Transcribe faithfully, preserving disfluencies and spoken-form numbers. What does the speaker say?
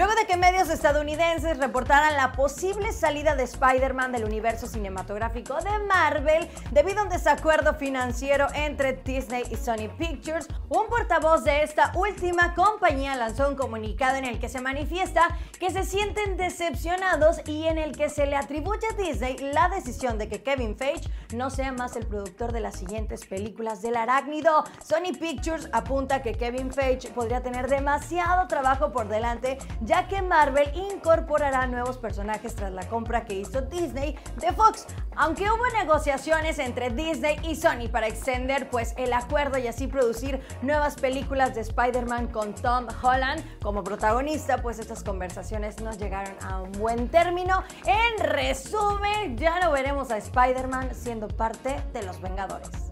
Luego de que medios estadounidenses reportaran la posible salida de Spider-Man del universo cinematográfico de Marvel debido a un desacuerdo financiero entre Disney y Sony Pictures, un portavoz de esta última compañía lanzó un comunicado en el que se manifiesta que se sienten decepcionados y en el que se le atribuye a Disney la decisión de que Kevin Feige no sea más el productor de las siguientes películas del arácnido. Sony Pictures apunta que Kevin Feige podría tener demasiado trabajo por delante, ya que Marvel incorporará nuevos personajes tras la compra que hizo Disney de Fox. Aunque hubo negociaciones entre Disney y Sony para extender pues el acuerdo y así producir nuevas películas de Spider-Man con Tom Holland como protagonista, pues estas conversaciones no llegaron a un buen término. En resumen, ya no veremos a Spider-Man siendo parte de Los Vengadores.